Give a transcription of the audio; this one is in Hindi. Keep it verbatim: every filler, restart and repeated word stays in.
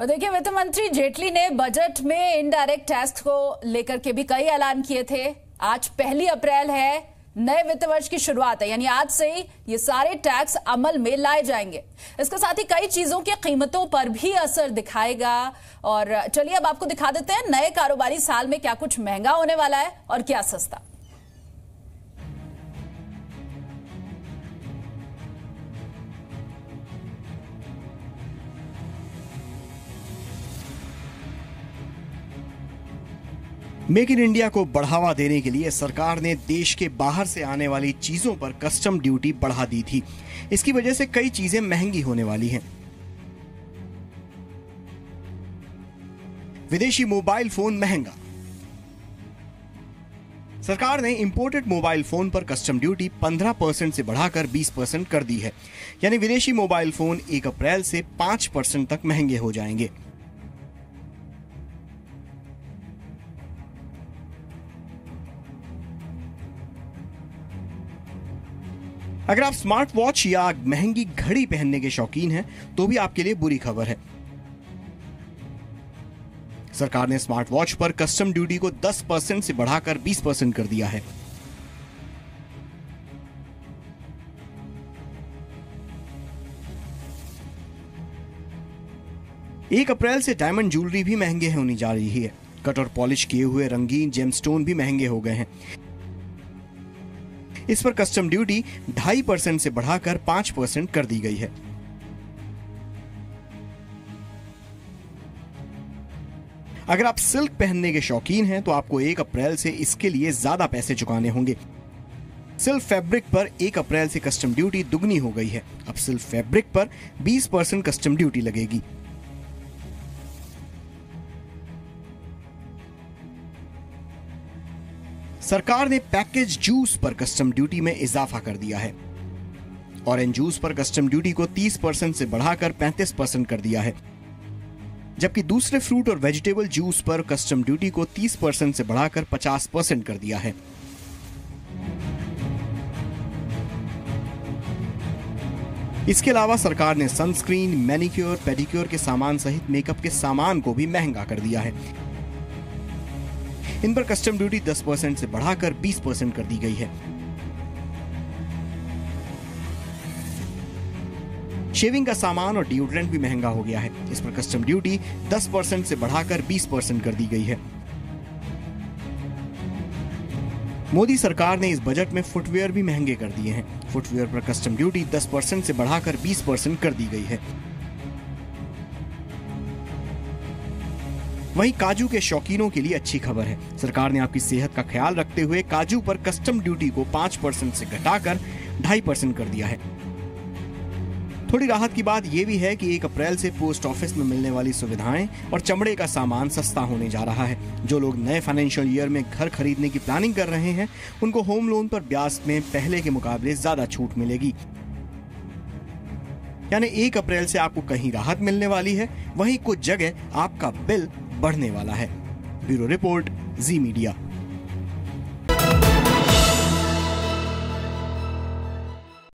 और देखिए वित्त मंत्री जेटली ने बजट में इनडायरेक्ट टैक्स को लेकर के भी कई ऐलान किए थे। आज पहली अप्रैल है, नए वित्त वर्ष की शुरुआत है, यानी आज से ही ये सारे टैक्स अमल में लाए जाएंगे। इसके साथ ही कई चीजों की कीमतों पर भी असर दिखाएगा। और चलिए अब आपको दिखा देते हैं नए कारोबारी साल में क्या कुछ महंगा होने वाला है और क्या सस्ता। मेक इन इंडिया को बढ़ावा देने के लिए सरकार ने देश के बाहर से आने वाली चीजों पर कस्टम ड्यूटी बढ़ा दी थी। इसकी वजह से कई चीजें महंगी होने वाली हैं। विदेशी मोबाइल फोन महंगा। सरकार ने इंपोर्टेड मोबाइल फोन पर कस्टम ड्यूटी पंद्रह परसेंट से बढ़ाकर बीस परसेंट कर दी है, यानी विदेशी मोबाइल फोन एक अप्रैल से पांच परसेंट तक महंगे हो जाएंगे। अगर आप स्मार्ट वॉच या महंगी घड़ी पहनने के शौकीन हैं, तो भी आपके लिए बुरी खबर है। सरकार ने स्मार्ट वॉच पर कस्टम ड्यूटी को दस परसेंट से बढ़ाकर बीस परसेंट कर दिया है। एक अप्रैल से डायमंड ज्वेलरी भी महंगे होने जा रही है। कट और पॉलिश किए हुए रंगीन जेमस्टोन भी महंगे हो गए हैं। इस पर कस्टम ड्यूटी ढाई परसेंट से बढ़ाकर पांच परसेंट कर दी गई है। अगर आप सिल्क पहनने के शौकीन हैं, तो आपको एक अप्रैल से इसके लिए ज्यादा पैसे चुकाने होंगे। सिल्क फैब्रिक पर एक अप्रैल से कस्टम ड्यूटी दुगनी हो गई है। अब सिल्क फैब्रिक पर बीस परसेंट कस्टम ड्यूटी लगेगी। सरकार ने पैकेज जूस पर कस्टम ड्यूटी में इजाफा कर दिया है। ऑरेंज जूस पर कस्टम ड्यूटी को तीस परसेंट से बढ़ाकर पैंतीस परसेंट कर दिया है, जबकि दूसरे फ्रूट और वेजिटेबल जूस पर कस्टम ड्यूटी को तीस परसेंट से बढ़ाकर पचास परसेंट कर दिया है। इसके अलावा सरकार ने सनस्क्रीन, मैनिक्योर, पेडिक्योर के सामान सहित मेकअप के सामान को भी महंगा कर दिया है। इन पर कस्टम ड्यूटी दस परसेंट से बढ़ाकर बीस परसेंट कर दी गई है। शेविंग का सामान और डिओड्रेंट भी महंगा हो गया है। इस पर कस्टम ड्यूटी दस परसेंट से बढ़ाकर बीस परसेंट कर दी गई है। मोदी सरकार ने इस बजट में फुटवेयर भी महंगे कर दिए हैं। फुटवेयर पर कस्टम ड्यूटी दस परसेंट से बढ़ाकर बीस परसेंट कर दी गई है। वहीं काजू के शौकीनों के लिए अच्छी खबर है। सरकार ने आपकी सेहत का ख्याल रखते हुए काजू पर कस्टम ड्यूटी को पांच परसेंट से घटाकर ढाई परसेंट कर दिया है। थोड़ी राहत की बात यह भी है कि एक अप्रैल से पोस्ट ऑफिस में मिलने वाली सुविधाएं और चमड़े का सामान सस्ता होने जा रहा है। जो लोग नए फाइनेंशियल ईयर में घर खरीदने की प्लानिंग कर रहे हैं, उनको होम लोन पर ब्याज में पहले के मुकाबले ज्यादा छूट मिलेगी। यानी एक अप्रैल से आपको कहीं राहत मिलने वाली है, वहीं कुछ जगह आपका बिल बढ़ने वाला है। Bureau report, Zee media.